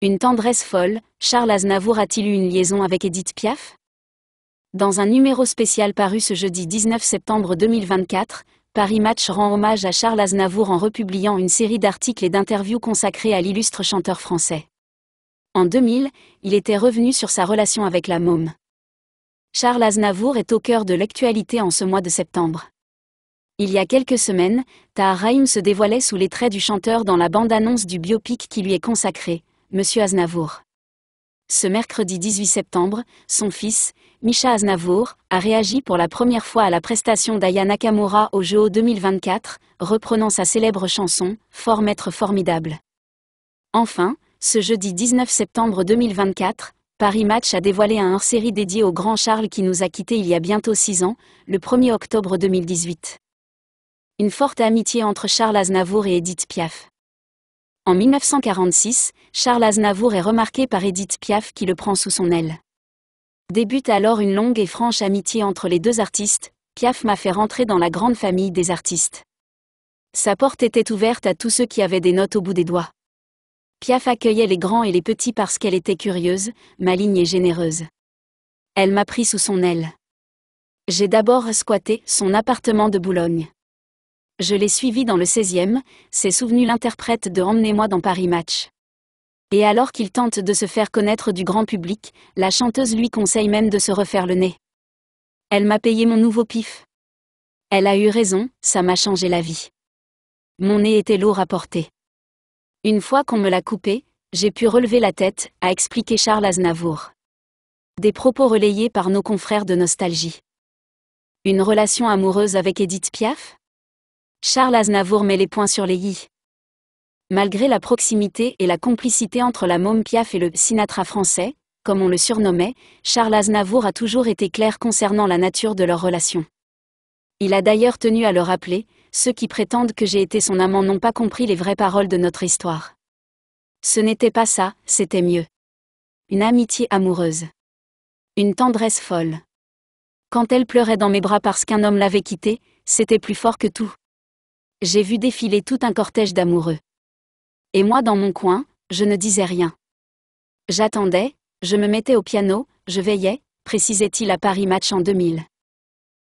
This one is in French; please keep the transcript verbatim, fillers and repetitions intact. Une tendresse folle, Charles Aznavour a-t-il eu une liaison avec Édith Piaf? Dans un numéro spécial paru ce jeudi dix-neuf septembre deux mille vingt-quatre, Paris Match rend hommage à Charles Aznavour en republiant une série d'articles et d'interviews consacrés à l'illustre chanteur français. En deux mille, il était revenu sur sa relation avec la môme. Charles Aznavour est au cœur de l'actualité en ce mois de septembre. Il y a quelques semaines, Tahar Rahim se dévoilait sous les traits du chanteur dans la bande-annonce du biopic qui lui est consacré, Monsieur Aznavour. Ce mercredi dix-huit septembre, son fils, Micha Aznavour, a réagi pour la première fois à la prestation d'Aya Nakamura aux J O deux mille vingt-quatre, reprenant sa célèbre chanson « Fort maître formidable ». Enfin, ce jeudi dix-neuf septembre deux mille vingt-quatre, Paris Match a dévoilé un hors-série dédié au grand Charles qui nous a quittés il y a bientôt six ans, le premier octobre deux mille dix-huit. Une forte amitié entre Charles Aznavour et Édith Piaf. En mille neuf cent quarante-six, Charles Aznavour est remarqué par Édith Piaf qui le prend sous son aile. Débute alors une longue et franche amitié entre les deux artistes, Piaf m'a fait rentrer dans la grande famille des artistes. Sa porte était ouverte à tous ceux qui avaient des notes au bout des doigts. Piaf accueillait les grands et les petits parce qu'elle était curieuse, maligne et généreuse. Elle m'a pris sous son aile. J'ai d'abord squatté son appartement de Boulogne. Je l'ai suivi dans le seizième, s'est souvenu l'interprète de Emmenez-moi dans Paris Match. Et alors qu'il tente de se faire connaître du grand public, la chanteuse lui conseille même de se refaire le nez. Elle m'a payé mon nouveau pif. Elle a eu raison, ça m'a changé la vie. Mon nez était lourd à porter. Une fois qu'on me l'a coupé, j'ai pu relever la tête, a expliqué Charles Aznavour. Des propos relayés par nos confrères de Nostalgie. Une relation amoureuse avec Édith Piaf ? Charles Aznavour met les points sur les i. Malgré la proximité et la complicité entre la môme Piaf et le « Sinatra français », comme on le surnommait, Charles Aznavour a toujours été clair concernant la nature de leur relation. Il a d'ailleurs tenu à le rappeler, ceux qui prétendent que j'ai été son amant n'ont pas compris les vraies paroles de notre histoire. Ce n'était pas ça, c'était mieux. Une amitié amoureuse. Une tendresse folle. Quand elle pleurait dans mes bras parce qu'un homme l'avait quittée, c'était plus fort que tout. J'ai vu défiler tout un cortège d'amoureux. Et moi dans mon coin, je ne disais rien. J'attendais, je me mettais au piano, je veillais, précisait-il à Paris Match en deux mille.